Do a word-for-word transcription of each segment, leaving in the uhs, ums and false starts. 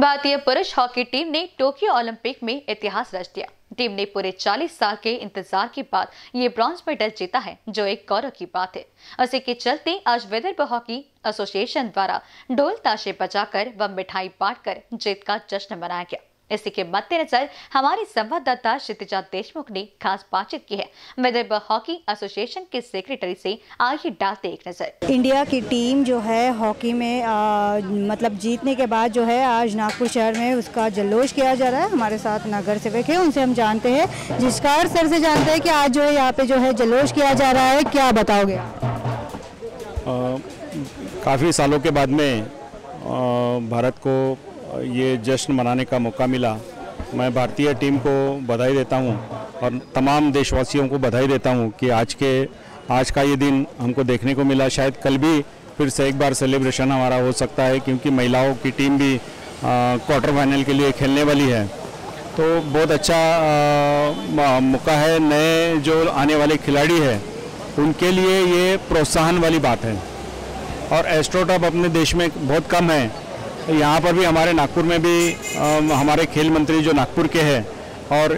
भारतीय पुरुष hockey team ने टोक्यो ओलंपिक में इतिहास रच दिया। टीम ने पूरे चालीस साल के इंतजार के बाद ये ब्रॉन्ज मेडल जीता है, जो एक गौरव की बात है। उसी के चलते आज विदर्भ हॉकी एसोसिएशन द्वारा ढोल ताशे बजाकर व मिठाई बांटकर जीत का जश्न मनाया गया। इसी के मद्देनजर हमारे संवाददाता क्षितिजा देशमुख ने खास बातचीत की है विदर्भ हॉकी एसोसिएशन के सेक्रेटरी से। आगे डालते एक नजर। इंडिया की टीम जो है हॉकी में आ, मतलब जीतने के बाद जो है आज नागपुर शहर में उसका जल्लोष किया जा रहा है। हमारे साथ नगर सेवक है, उनसे हम जानते हैं, जिसका सर से जानते हैं कि आज जो है यहाँ पे जो है जल्लोष किया जा रहा है, क्या बताओगे? काफ़ी सालों के बाद में आ, भारत को ये जश्न मनाने का मौका मिला। मैं भारतीय टीम को बधाई देता हूँ और तमाम देशवासियों को बधाई देता हूँ कि आज के आज का ये दिन हमको देखने को मिला। शायद कल भी फिर से एक बार सेलिब्रेशन हमारा हो सकता है, क्योंकि महिलाओं की टीम भी क्वार्टर फाइनल के लिए खेलने वाली है। तो बहुत अच्छा मौका है। नए जो आने वाले खिलाड़ी हैं उनके लिए ये प्रोत्साहन वाली बात है। और एस्ट्रोटॉप अपने देश में बहुत कम है। यहाँ पर भी हमारे नागपुर में भी आ, हमारे खेल मंत्री जो नागपुर के हैं और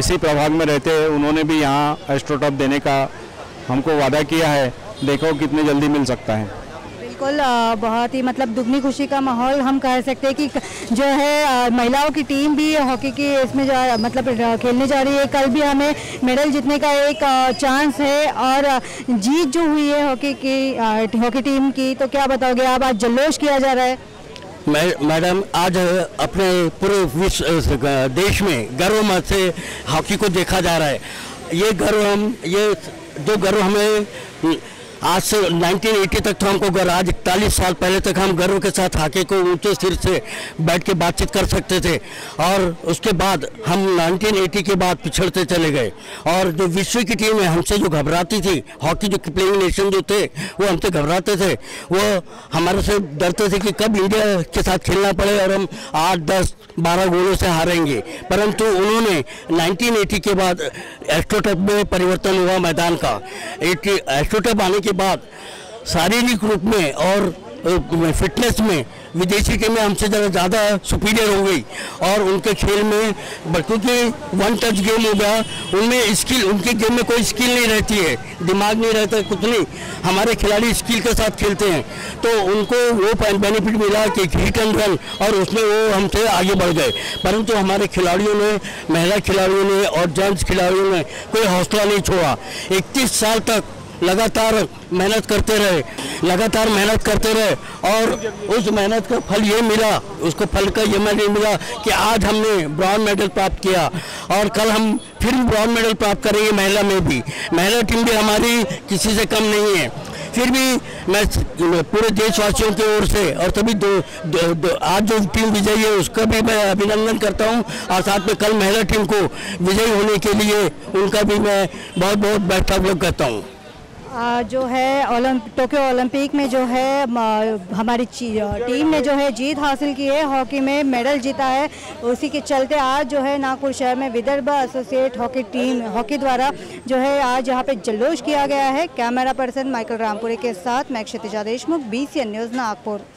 इसी प्रभाग में रहते हैं, उन्होंने भी यहाँ एस्ट्रोटॉप देने का हमको वादा किया है। देखो कितने जल्दी मिल सकता है। बिल्कुल, बहुत ही मतलब दुगनी खुशी का माहौल हम कह सकते हैं कि जो है महिलाओं की टीम भी हॉकी की इसमें जो मतलब खेलने जा रही है। कल भी हमें मेडल जीतने का एक चांस है और जीत जो हुई है हॉकी की हॉकी टीम की, तो क्या बताओगे आप? आज जल्लोष किया जा रहा है। मैडम, आज अपने पूरे विश्व देश में गर्व मत से हॉकी को देखा जा रहा है। ये गर्व हम ये जो गर्व हमें आज से उन्नीस सौ अस्सी तक तो हमको गर्व, आज इकतालीस साल पहले तक हम गर्व के साथ हॉकी को ऊंचे सिर से बैठ के बातचीत कर सकते थे। और उसके बाद हम उन्नीस सौ अस्सी के बाद पिछड़ते चले गए। और जो विश्व की टीम है हमसे जो घबराती थी, हॉकी जो प्लेइंग नेशन जो थे वो हमसे घबराते थे, वो हमारे से डरते थे कि कब इंडिया के साथ खेलना पड़े और हम आठ दस बारह गोलों से हारेंगे। परंतु उन्होंने उन्नीस सौ अस्सी के बाद एस्ट्रोटर्फ में परिवर्तन हुआ मैदान का। एस्ट्रोटर्फ आने के बाद शारीरिक रूप में और फिटनेस में विदेशी टीमें हमसे ज़्यादा ज़्यादा सुपीरियर हो गई। और उनके खेल में बल्कि वन टच गेम हो गया, उनमें स्किल उनके गेम में कोई स्किल नहीं रहती है, दिमाग नहीं रहता, कुछ नहीं। हमारे खिलाड़ी स्किल के साथ खेलते हैं तो उनको वो बेनिफिट मिला कि हिट एंड रन, और उसमें वो हमसे आगे बढ़ गए। परंतु हमारे खिलाड़ियों ने, महिला खिलाड़ियों ने और जेंट्स खिलाड़ियों ने कोई हौसला नहीं छोड़ा। इकतीस साल तक लगातार मेहनत करते रहे, लगातार मेहनत करते रहे और उस मेहनत का फल ये मिला, उसको फल का ये मैडल मिला कि आज हमने ब्रॉन्ज मेडल प्राप्त किया। और कल हम फिर ब्रॉन्ज मेडल प्राप्त करेंगे महिला में भी। महिला टीम भी हमारी किसी से कम नहीं है। फिर भी मैं पूरे देशवासियों की ओर से और सभी दो, दो, दो आज जो टीम विजयी है उसका भी मैं अभिनंदन करता हूं, और साथ में कल महिला टीम को विजयी होने के लिए उनका भी मैं बहुत बहुत बैठक करता हूँ। जो है ओलंप टोक्यो ओलंपिक में जो है हमारी टीम ने जो है जीत हासिल की है, हॉकी में मेडल जीता है। उसी के चलते आज जो है नागपुर शहर में Vidarbha associate hockey team hockey द्वारा जो है आज यहाँ पे जल्लोष किया गया है। कैमरा पर्सन माइकल रामपुरे के साथ मैं Kshitija Deshmukh, B C N news, Nagpur.